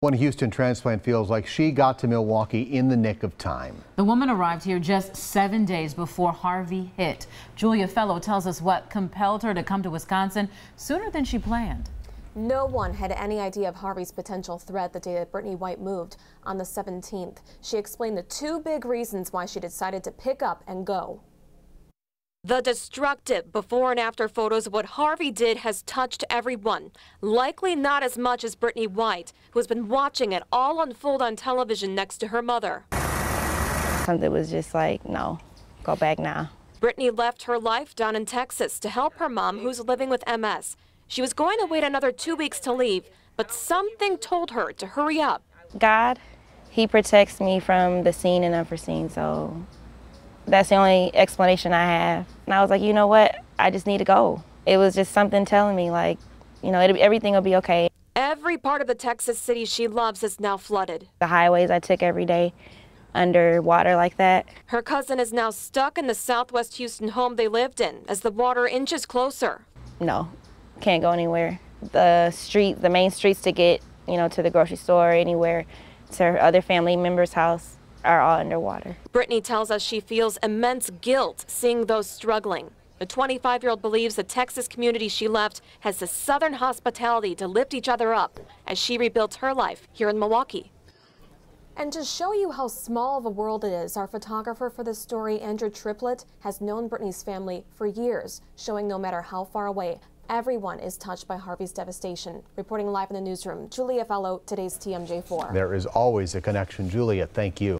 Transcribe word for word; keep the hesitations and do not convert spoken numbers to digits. One Houston transplant feels like she got to Milwaukee in the nick of time. The woman arrived here just seven days before Harvey hit. Julia Fellow tells us what compelled her to come to Wisconsin sooner than she planned. No one had any idea of Harvey's potential threat the day that Brittany White moved on the seventeenth. She explained the two big reasons why she decided to pick up and go. The destructive before and after photos of what Harvey did has touched everyone. Likely not as much as Brittany White, who has been watching it all unfold on television next to her mother. Something was just like, no, go back now. Brittany left her life down in Texas to help her mom, who's living with M S. She was going to wait another two weeks to leave, but something told her to hurry up. God, he protects me from the seen and unforeseen, so that's the only explanation I have. And I was like, you know what? I just need to go. It was just something telling me, like, you know, it, everything will be okay. Every part of the Texas city she loves is now flooded. The highways I took every day underwater like that. Her cousin is now stuck in the southwest Houston home they lived in as the water inches closer. No, can't go anywhere. The street, the main streets to get, you know, to the grocery store, anywhere, to her other family members' house, are all underwater. Brittany tells us she feels immense guilt seeing those struggling. The twenty-five-year-old believes the Texas community she left has the Southern hospitality to lift each other up as she rebuilt her life here in Milwaukee. And to show you how small of a world it is, our photographer for this story, Andrew Triplett, has known Brittany's family for years, showing no matter how far away, everyone is touched by Harvey's devastation. Reporting live in the newsroom, Julia Fellow, today's T M J four. There is always a connection. Julia, thank you.